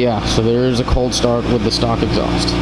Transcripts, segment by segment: yeah, so there is a cold start with the stock exhaust.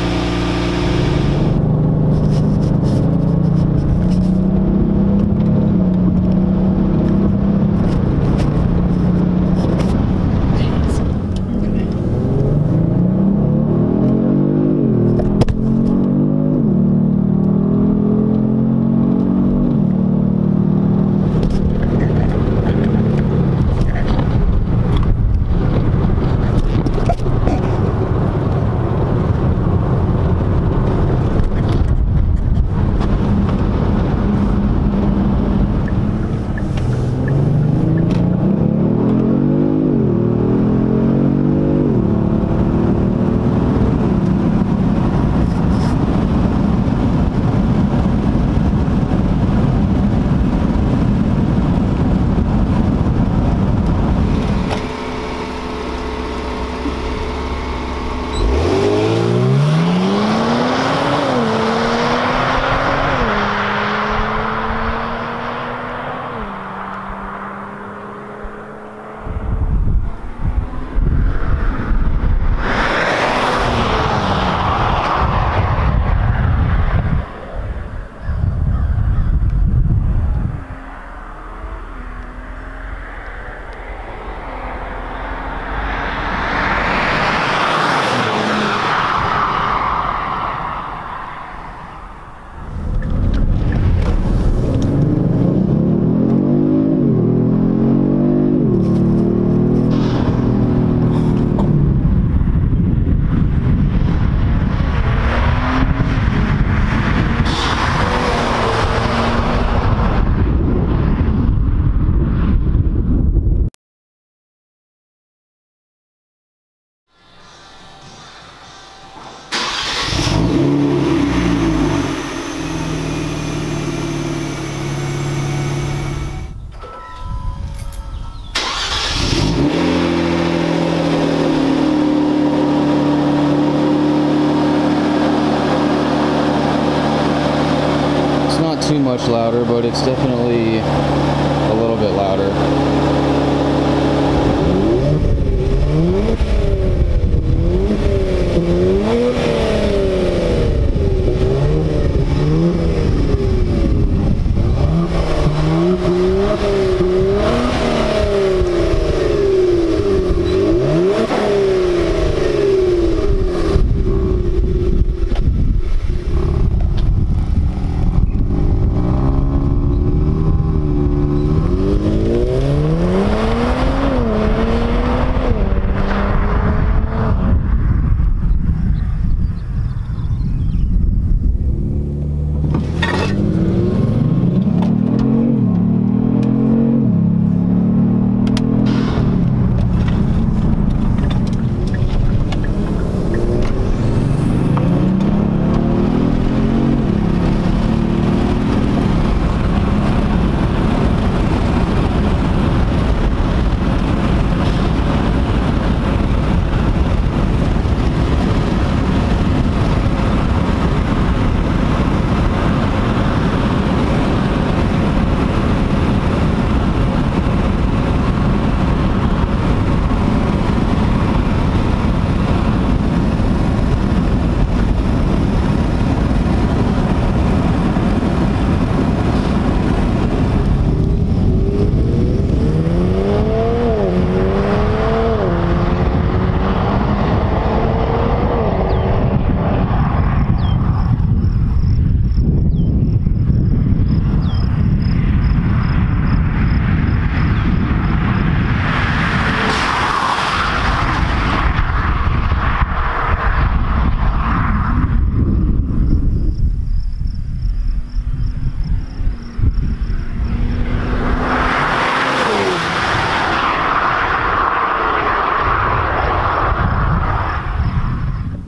Too much louder, but it's definitely a little bit louder.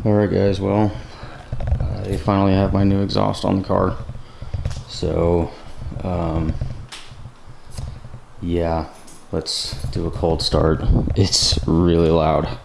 Alright guys, well, I finally have my new exhaust on the car, so yeah, let's do a cold start. It's really loud.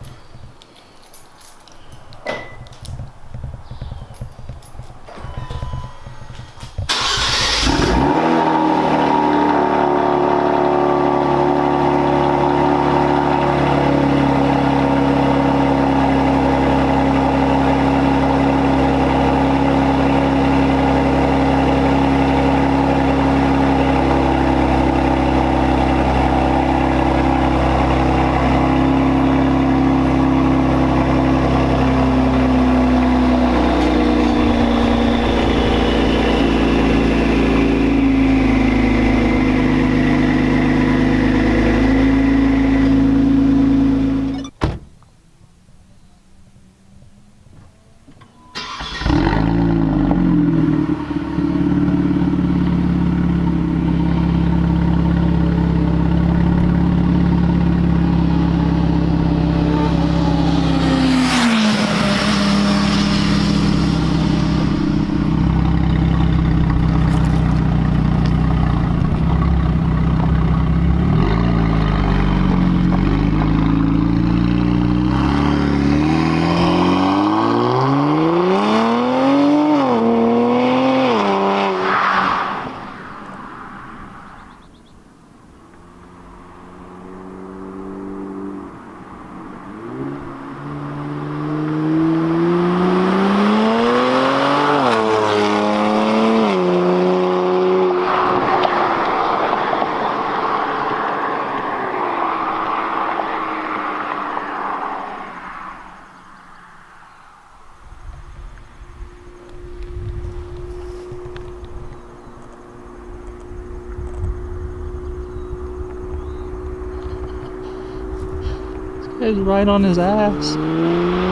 is right on his ass.